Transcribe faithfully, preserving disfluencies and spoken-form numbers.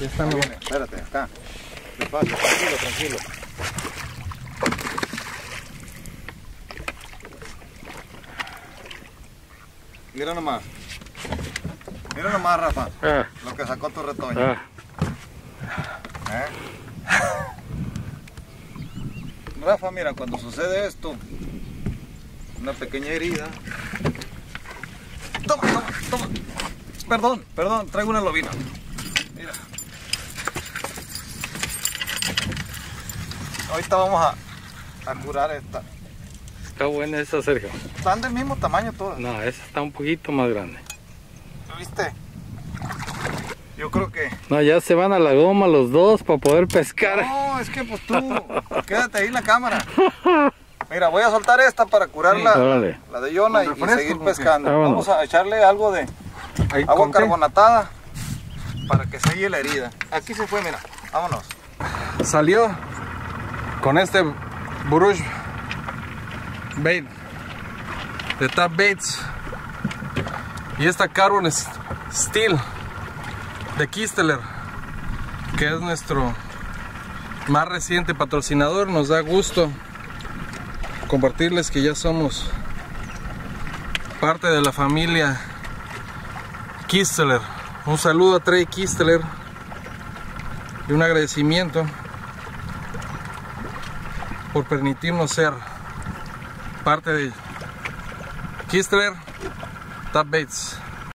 Ya está, no viene, espérate, está. Despacio, tranquilo, tranquilo. Mira nomás. Mira nomás, Rafa. Eh. Lo que sacó tu retoño. Eh. ¿Eh? Rafa, mira, cuando sucede esto, una pequeña herida. Toma, toma, toma. Perdón, perdón, traigo una lobina. Mira. Ahorita vamos a, a curar esta. Está buena esa, Sergio. Están del mismo tamaño todas. No, esa está un poquito más grande. ¿Viste? Yo creo que... No, ya se van a la goma los dos para poder pescar. No, es que pues tú, quédate ahí en la cámara. Mira, voy a soltar esta para curar sí, la, la de Yona y, y seguir pescando. Ah, bueno. Vamos a echarle algo de ahí, agua carbonatada para que selle la herida. Aquí se fue, mira, vámonos. Salió con este Brush Bait de Tap Baits y esta Carbon Steel de Kistler, que es nuestro más reciente patrocinador. Nos da gusto compartirles que ya somos parte de la familia Kistler. Un saludo a Trey Kistler y un agradecimiento por permitirnos ser parte de Kistler Tap Baits.